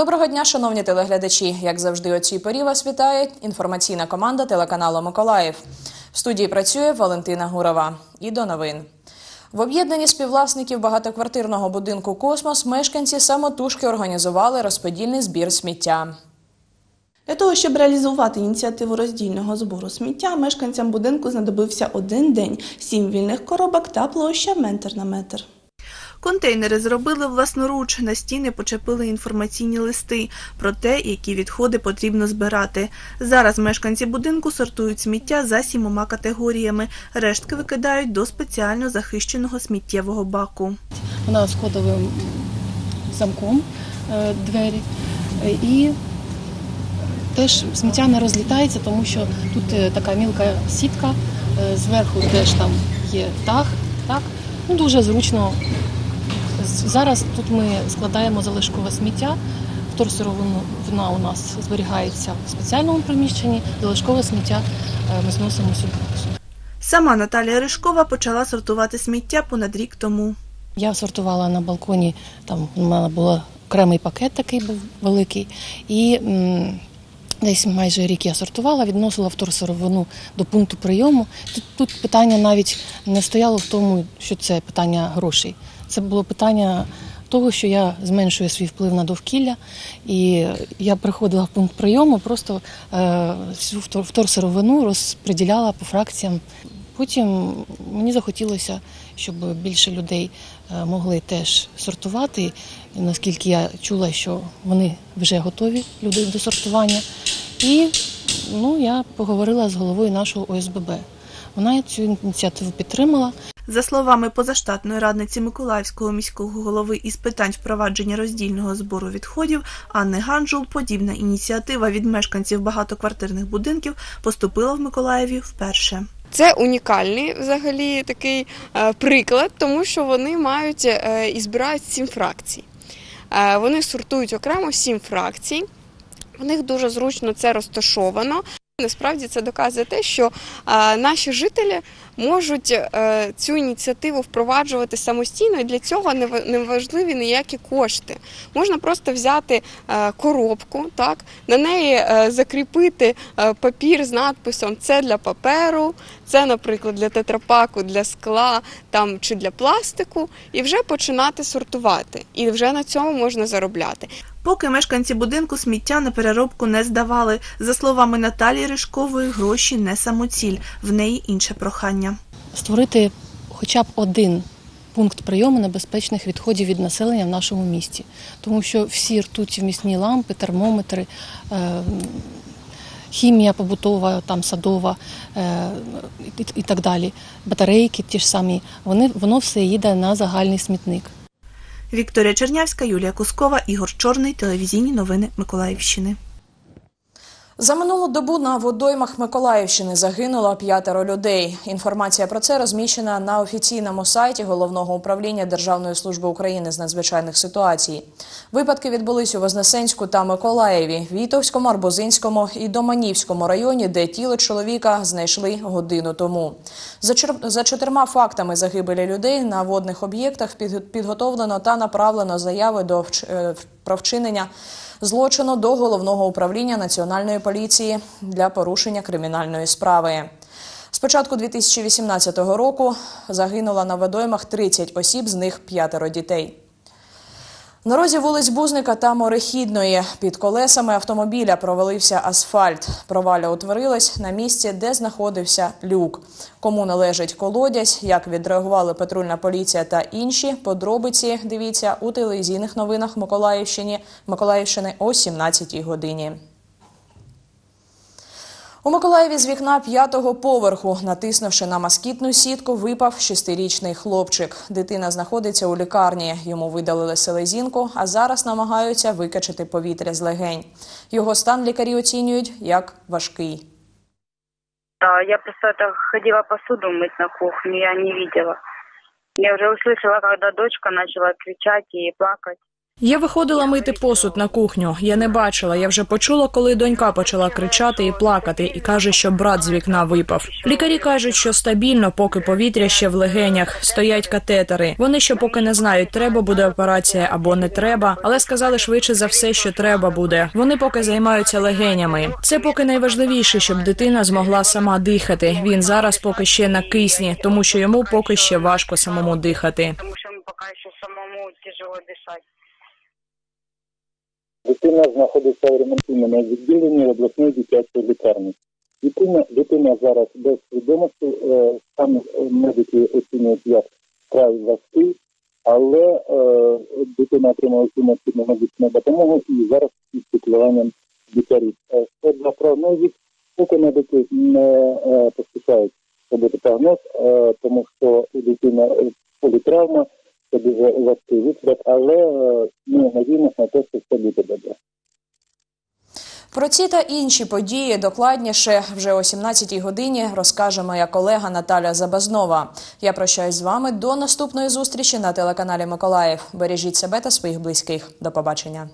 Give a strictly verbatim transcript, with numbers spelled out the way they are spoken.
Доброго дня, шановні телеглядачі! Як завжди, о цій порі вас вітає інформаційна команда телеканалу «Миколаїв». В студії працює Валентина Гурова. І до новин. В об'єднанні співвласників багатоквартирного будинку «Космос» мешканці самотужки організували розподільний збір сміття. Для того, щоб реалізувати ініціативу роздільного збору сміття, мешканцям будинку знадобився один день, сім вільних коробок та площа метр на метр. Контейнери зробили власноруч, на стіни почепили інформаційні листи про те, які відходи потрібно збирати. Зараз мешканці будинку сортують сміття за сімома категоріями. Рештки викидають до спеціально захищеного сміттєвого баку. Вона з кодовим замком двері, і теж сміття не розлітається, тому що тут така мілка сітка, зверху теж там є дах, так, ну дуже зручно. Зараз тут ми складаємо залишкове сміття, вторсировина у нас зберігається в спеціальному приміщенні, залишкове сміття ми зносимо сюди. Сама Наталія Ришкова почала сортувати сміття понад рік тому. Я сортувала на балконі, там у мене був окремий пакет такий був великий, і десь майже рік я сортувала, відносила вторсировину до пункту прийому. Тут, тут питання навіть не стояло в тому, що це питання грошей. Це було питання того, що я зменшую свій вплив на довкілля, і я приходила в пункт прийому, просто е, всю вторсировину розподіляла по фракціям. Потім мені захотілося, щоб більше людей могли теж сортувати, наскільки я чула, що вони вже готові, люди, до сортування. І ну, я поговорила з головою нашого О С Б Б. Вона цю ініціативу підтримала. За словами позаштатної радниці Миколаївського міського голови із питань впровадження роздільного збору відходів Анни Ганджул, подібна ініціатива від мешканців багатоквартирних будинків поступила в Миколаєві вперше. Це унікальний взагалі такий приклад, тому що вони мають і збирають сім фракцій. Вони сортують окремо сім фракцій, в них дуже зручно це розташовано. Насправді це доказує те, що наші жителі можуть цю ініціативу впроваджувати самостійно, і для цього не важливі ніякі кошти. Можна просто взяти коробку, так, на неї закріпити папір з надписом «це для паперу», «це, наприклад, для тетрапаку, для скла там, чи для пластику», і вже починати сортувати, і вже на цьому можна заробляти. Поки мешканці будинку сміття на переробку не здавали. За словами Наталії Ришкової, гроші не самоціль, в неї інше прохання. Створити хоча б один пункт прийому небезпечних відходів від населення в нашому місті. Тому що всі ртуті вмісні лампи, термометри, хімія побутова, там, садова і так далі, батарейки ті ж самі, вони, воно все їде на загальний смітник. Вікторія Чернявська, Юлія Кускова, Ігор Чорний. Телевізійні новини Миколаївщини. За минулу добу на водоймах Миколаївщини загинуло п'ятеро людей. Інформація про це розміщена на офіційному сайті Головного управління Державної служби України з надзвичайних ситуацій. Випадки відбулись у Вознесенську та Миколаєві, Вітовському, Арбузинському і Доманівському районі, де тіло чоловіка знайшли годину тому. За, чер... За чотирма фактами загибелі людей на водних об'єктах під... підготовлено та направлено заяви до вч... про вчинення злочину до Головного управління Національної поліції для порушення кримінальної справи. З початку дві тисячі вісімнадцятого року загинуло на водоймах тридцять осіб, з них п'ятеро дітей. На розі вулиць Бузника та Морехідної під колесами автомобіля провалився асфальт. Проваля утворилась на місці, де знаходився люк. Кому належить колодязь, як відреагували патрульна поліція та інші подробиці, дивіться у телевізійних новинах Миколаївщини, Миколаївщини о сімнадцятій годині. У Миколаєві з вікна п'ятого поверху, натиснувши на москітну сітку, випав шестирічний хлопчик. Дитина знаходиться у лікарні. Йому видалили селезінку, а зараз намагаються викачати повітря з легень. Його стан лікарі оцінюють як важкий. Я просто ходила посуду мити на кухню, я не бачила. Я вже услышала, коли дочка почала кричати і плакати. Я виходила мити посуд на кухню. Я не бачила, я вже почула, коли донька почала кричати і плакати, і каже, що брат з вікна випав. Лікарі кажуть, що стабільно, поки повітря ще в легенях, стоять катетери. Вони ще поки не знають, треба буде операція або не треба, але сказали швидше за все, що треба буде. Вони поки займаються легенями. Це поки найважливіше, щоб дитина змогла сама дихати. Він зараз поки ще на кисні, тому що йому поки ще важко самому дихати. Тому що йому поки ще самому тяжело дихати. Дитина знаходиться в ремонтному відділенні обласної дитячої лікарні. Дитина, дитина зараз без свідомості, там медики оцінюють як край важкий, але дитина отримала необхідну медичну допомогу і зараз під піклуванням лікарів. Щодо прогнозів, поки медики не поспішають робити прогноз, тому що у дитини політравма, це дуже важкий витрат, але ми надіємося на те, що все буде добре. Про ці та інші події докладніше вже о сімнадцятій годині розкаже моя колега Наталя Забазнова. Я прощаюсь з вами до наступної зустрічі на телеканалі Миколаїв. Бережіть себе та своїх близьких. До побачення.